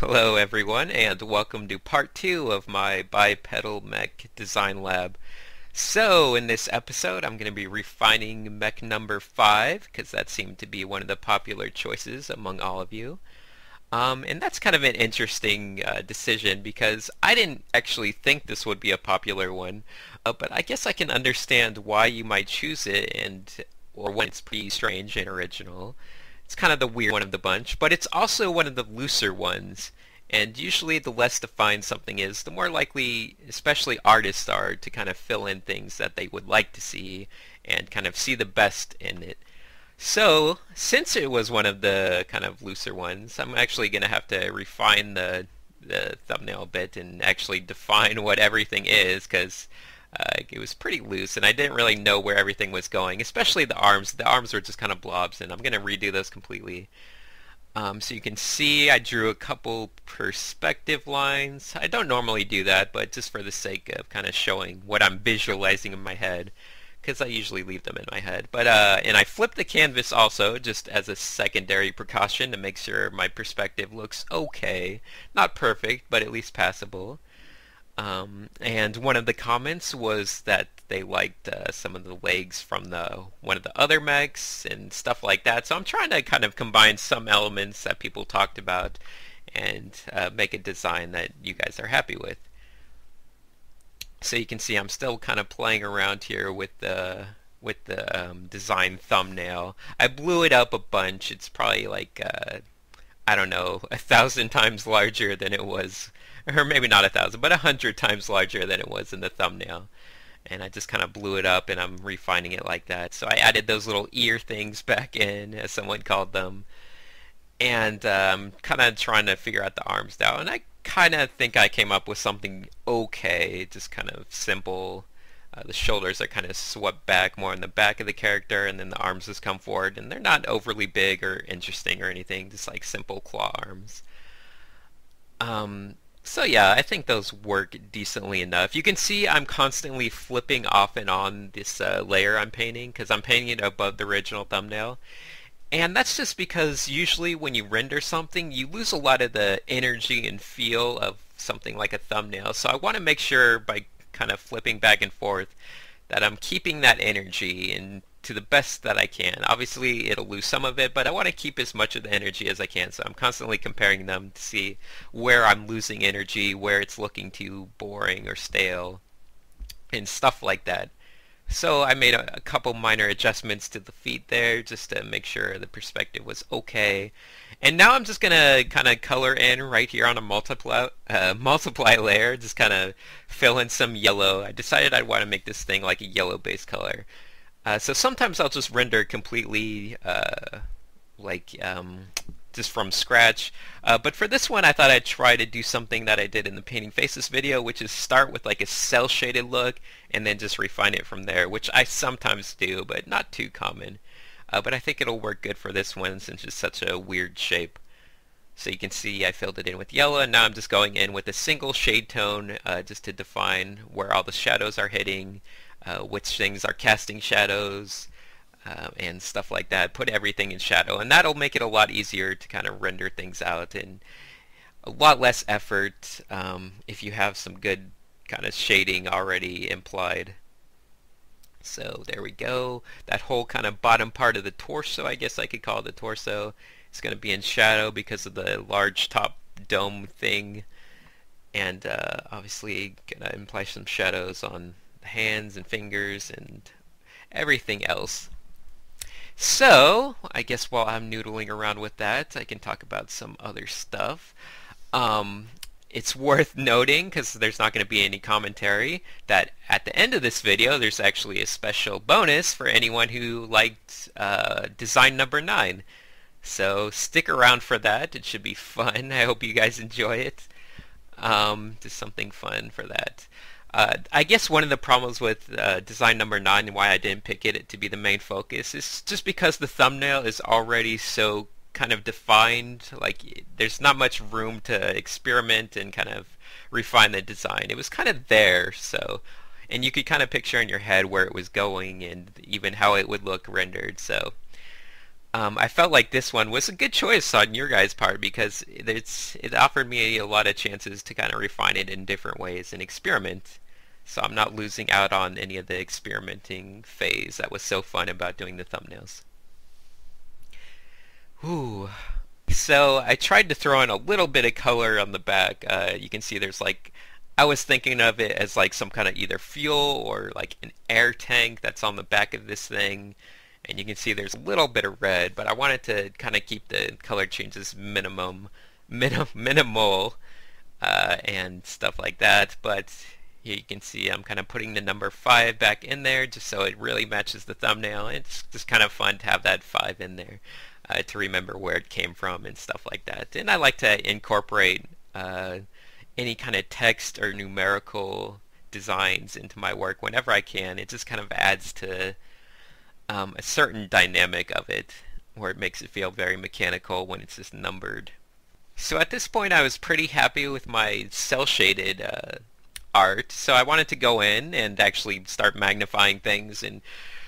Hello everyone, and welcome to part 2 of my bipedal mech design lab. So in this episode I'm going to be refining mech number 5, because that seemed to be one of the popular choices among all of you. And that's kind of an interesting decision, because I didn't actually think this would be a popular one, but I guess I can understand why you might choose it, or when it's pretty strange and original. It's kind of the weird one of the bunch, but it's also one of the looser ones, and usually the less defined something is, the more likely, especially artists are, to kind of fill in things that they would like to see and kind of see the best in it. So since it was one of the kind of looser ones, I'm actually going to have to refine the thumbnail a bit and actually define what everything is, because it was pretty loose, and I didn't really know where everything was going, especially the arms. The arms were just kind of blobs, and I'm going to redo those completely. So you can see I drew a couple perspective lines. I don't normally do that, but just for the sake of kind of showing what I'm visualizing in my head, because I usually leave them in my head. But and I flipped the canvas also, just as a secondary precaution to make sure my perspective looks okay. Not perfect, but at least passable. And one of the comments was that they liked some of the legs from one of the other mechs and stuff like that. So I'm trying to kind of combine some elements that people talked about and make a design that you guys are happy with. So you can see I'm still kind of playing around here with the design thumbnail. I blew it up a bunch. It's probably like I don't know, 1,000 times larger than it was, or maybe not 1,000, but 100 times larger than it was in the thumbnail. And I just kind of blew it up, and I'm refining it like that. So I added those little ear things back in, as someone called them. And I'm kind of trying to figure out the arms now. And I kind of think I came up with something okay, just kind of simple. The shoulders are kind of swept back more in the back of the character, and then the arms just come forward. And they're not overly big or interesting or anything, just like simple claw arms. So yeah, I think those work decently enough. You can see I'm constantly flipping off and on this layer I'm painting, because I'm painting it above the original thumbnail. And that's just because usually when you render something, you lose a lot of the energy and feel of something like a thumbnail. So I want to make sure by kind of flipping back and forth that I'm keeping that energy and to the best that I can. Obviously it'll lose some of it, but I want to keep as much of the energy as I can, so I'm constantly comparing them to see where I'm losing energy, where it's looking too boring or stale, and stuff like that. So I made a couple minor adjustments to the feet there, just to make sure the perspective was okay. And now I'm just going to kind of color in right here on a multiply layer, just kind of fill in some yellow. I decided I'd want to make this thing like a yellow base color. So sometimes I'll just render completely just from scratch, but for this one I thought I'd try to do something that I did in the Painting Faces video, which is start with like a cell shaded look and then just refine it from there, which I sometimes do, but not too common. But I think it'll work good for this one since it's such a weird shape. So you can see I filled it in with yellow, and now I'm just going in with a single shade tone just to define where all the shadows are hitting, which things are casting shadows, and stuff like that. Put everything in shadow, and that'll make it a lot easier to kind of render things out, and a lot less effort if you have some good kind of shading already implied. So there we go. That whole kind of bottom part of the torso, I guess I could call it the torso, it's going to be in shadow because of the large top dome thing, and obviously going to imply some shadows on the hands and fingers and everything else. So I guess while I'm noodling around with that, I can talk about some other stuff. It's worth noting, because there's not going to be any commentary, that at the end of this video there's actually a special bonus for anyone who liked design number 9. So stick around for that. It should be fun. I hope you guys enjoy it. Just something fun for that. I guess one of the problems with design number 9 and why I didn't pick it to be the main focus is just because the thumbnail is already so kind of defined. Like, there's not much room to experiment and kind of refine the design. It was kind of there, so, and you could kind of picture in your head where it was going and even how it would look rendered. So I felt like this one was a good choice on your guys' part because it offered me a lot of chances to kind of refine it in different ways and experiment. So I'm not losing out on any of the experimenting phase that was so fun about doing the thumbnails. Ooh. So I tried to throw in a little bit of color on the back. You can see there's like, I was thinking of it as like some kind of either fuel or like an air tank that's on the back of this thing. And you can see there's a little bit of red, but I wanted to kind of keep the color changes minimal, and stuff like that. But here you can see I'm kind of putting the number 5 back in there just so it really matches the thumbnail. It's just kind of fun to have that 5 in there to remember where it came from and stuff like that. And I like to incorporate any kind of text or numerical designs into my work whenever I can. It just kind of adds to a certain dynamic of it, where it makes it feel very mechanical when it's just numbered. So at this point I was pretty happy with my cel-shaded art, so I wanted to go in and actually start magnifying things and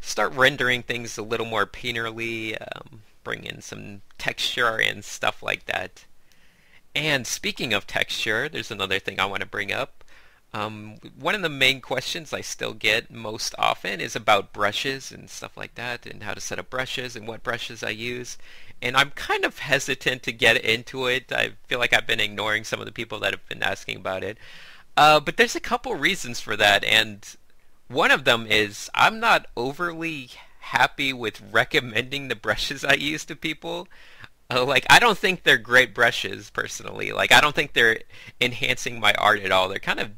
start rendering things a little more painterly, bring in some texture and stuff like that. And speaking of texture, there's another thing I want to bring up. One of the main questions I still get most often is about brushes and stuff like that, and how to set up brushes and what brushes I use. And I'm kind of hesitant to get into it. I feel like I've been ignoring some of the people that have been asking about it. But there's a couple reasons for that, and one of them is I'm not overly happy with recommending the brushes I use to people. Like, I don't think they're great brushes, personally. Like, I don't think they're enhancing my art at all. They're kind of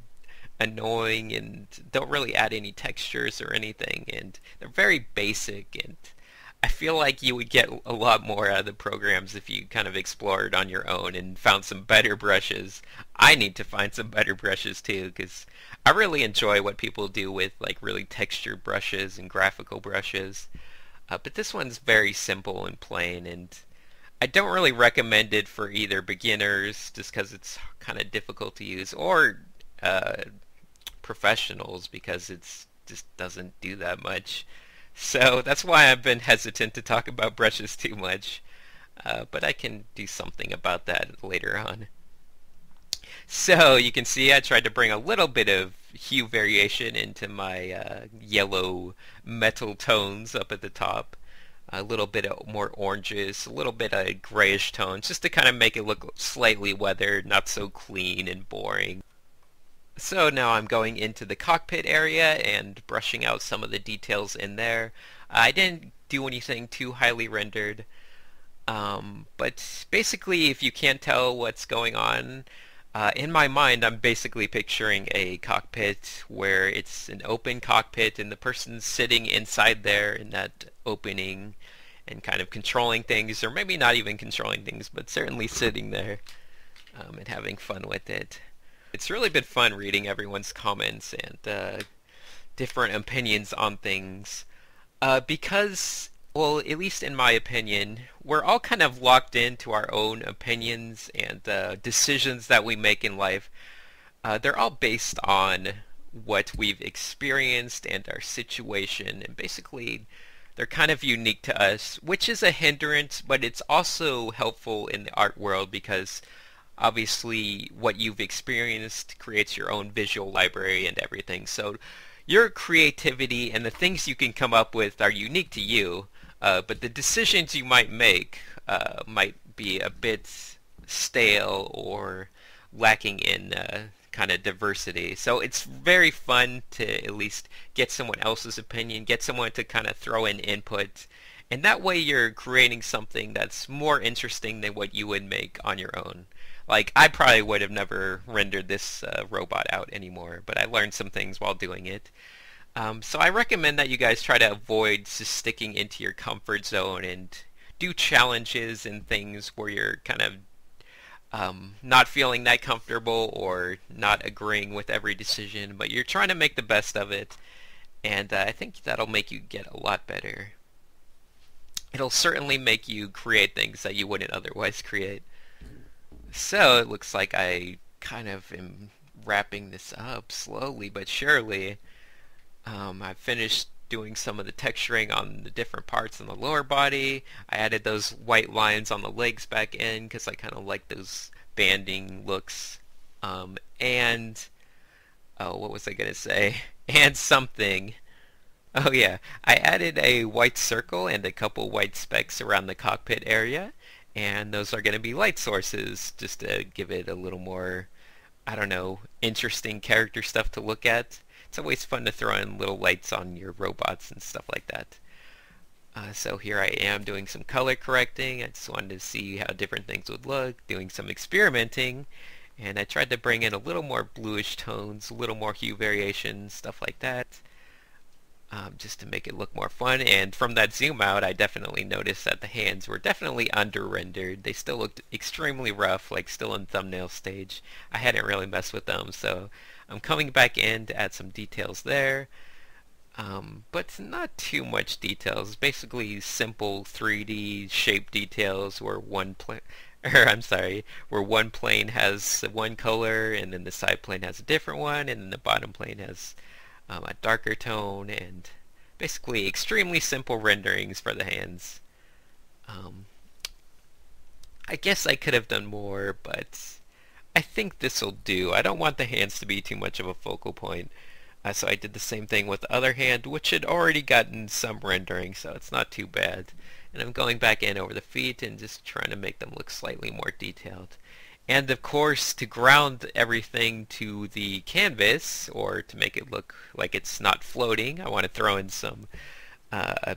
annoying and don't really add any textures or anything, and they're very basic, and I feel like you would get a lot more out of the programs if you kind of explored on your own and found some better brushes. I need to find some better brushes too, because I really enjoy what people do with like really textured brushes and graphical brushes, but this one's very simple and plain, and I don't really recommend it for either beginners just because it's kind of difficult to use, or professionals, because it's just doesn't do that much. So that's why I've been hesitant to talk about brushes too much, but I can do something about that later on. So you can see I tried to bring a little bit of hue variation into my yellow metal tones up at the top, a little bit of more oranges, a little bit of grayish tones, just to kind of make it look slightly weathered, not so clean and boring. So now I'm going into the cockpit area and brushing out some of the details in there. I didn't do anything too highly rendered, but basically if you can't tell what's going on, in my mind I'm basically picturing a cockpit where it's an open cockpit and the person's sitting inside there in that opening and kind of controlling things, or maybe not even controlling things, but certainly sitting there and having fun with it. It's really been fun reading everyone's comments and different opinions on things because, well, at least in my opinion, we're all kind of locked into our own opinions and decisions that we make in life. They're all based on what we've experienced and our situation, and basically they're kind of unique to us, which is a hindrance, but it's also helpful in the art world because obviously what you've experienced creates your own visual library and everything. So your creativity and the things you can come up with are unique to you, but the decisions you might make might be a bit stale or lacking in kind of diversity. So it's very fun to at least get someone else's opinion, get someone to kind of throw in input, and that way you're creating something that's more interesting than what you would make on your own. Like, I probably would have never rendered this robot out anymore, but I learned some things while doing it. So I recommend that you guys try to avoid just sticking into your comfort zone and do challenges and things where you're kind of not feeling that comfortable or not agreeing with every decision, but you're trying to make the best of it, and I think that'll make you get a lot better. It'll certainly make you create things that you wouldn't otherwise create. So it looks like I kind of am wrapping this up slowly but surely. I've finished doing some of the texturing on the different parts in the lower body. I added those white lines on the legs back in because I kind of like those banding looks. What was I going to say? And something. Oh yeah, I added a white circle and a couple white specks around the cockpit area, and those are going to be light sources just to give it a little more, I don't know, interesting character stuff to look at. It's always fun to throw in little lights on your robots and stuff like that. So here I am doing some color correcting. I just wanted to see how different things would look, doing some experimenting, and I tried to bring in a little more bluish tones, a little more hue variation, stuff like that, just to make it look more fun. And from that zoom out, I definitely noticed that the hands were definitely under-rendered. They still looked extremely rough, like still in thumbnail stage. I hadn't really messed with them, so I'm coming back in to add some details there, but not too much details. Basically simple 3D shape details where one plane has one color, and then the side plane has a different one, and then the bottom plane has a darker tone, and basically extremely simple renderings for the hands. I guess I could have done more, but I think this will do. I don't want the hands to be too much of a focal point, so I did the same thing with the other hand, which had already gotten some rendering, so it's not too bad. And I'm going back in over the feet and just trying to make them look slightly more detailed. And of course, to ground everything to the canvas, or to make it look like it's not floating, I want to throw in some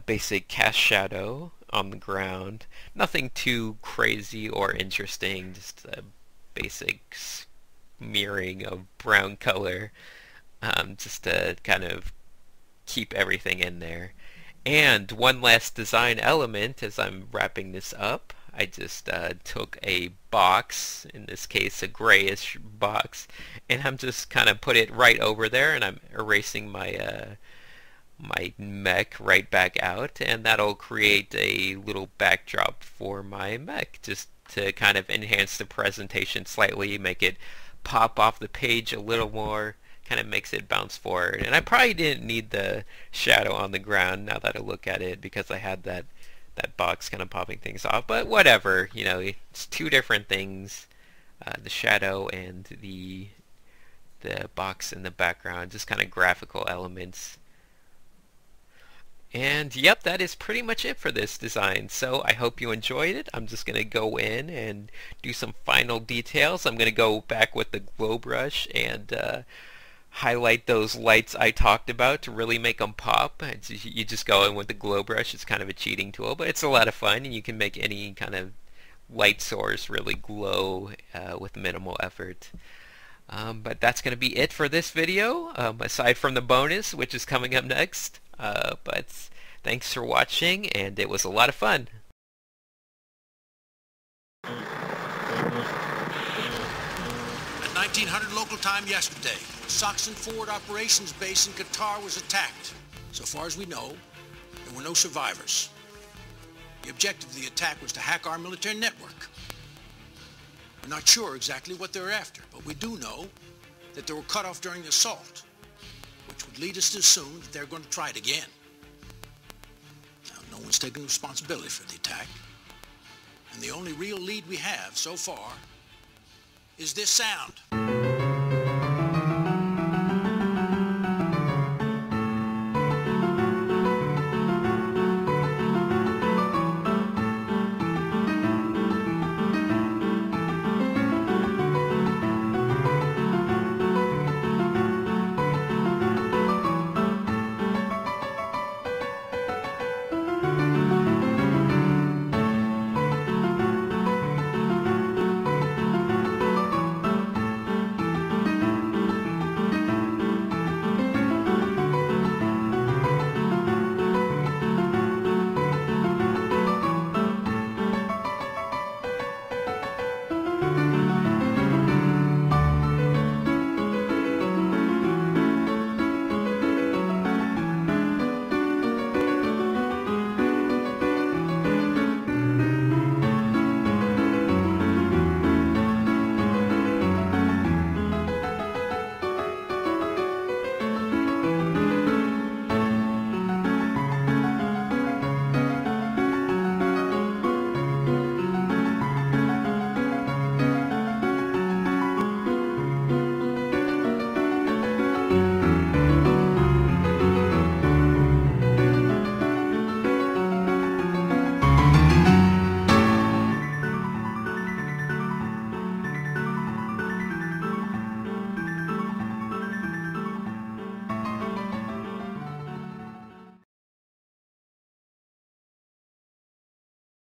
basic cast shadow on the ground. Nothing too crazy or interesting, just a basic smearing of brown color, just to kind of keep everything in there. And one last design element as I'm wrapping this up, I just took a box, in this case a grayish box, and I'm just kind of put it right over there, and I'm erasing my my mech right back out, and that'll create a little backdrop for my mech, just to kind of enhance the presentation slightly, make it pop off the page a little more, kind of makes it bounce forward. And I probably didn't need the shadow on the ground now that I look at it, because I had that box kind of popping things off, but whatever, you know, it's two different things, the shadow and the box in the background, just kind of graphical elements. And yep, that is pretty much it for this design, so I hope you enjoyed it. I'm just going to go in and do some final details. I'm going to go back with the glow brush and highlight those lights I talked about to really make them pop. You just go in with the glow brush. It's kind of a cheating tool, but it's a lot of fun, and you can make any kind of light source really glow with minimal effort. But that's going to be it for this video, aside from the bonus, which is coming up next. But thanks for watching, and it was a lot of fun. At 1900 local time yesterday, Saxon Forward Operations Base in Qatar was attacked. So far as we know, there were no survivors. The objective of the attack was to hack our military network. We're not sure exactly what they're after, but we do know that they were cut off during the assault, which would lead us to assume that they're going to try it again. Now, no one's taking responsibility for the attack, and the only real lead we have so far is this sound.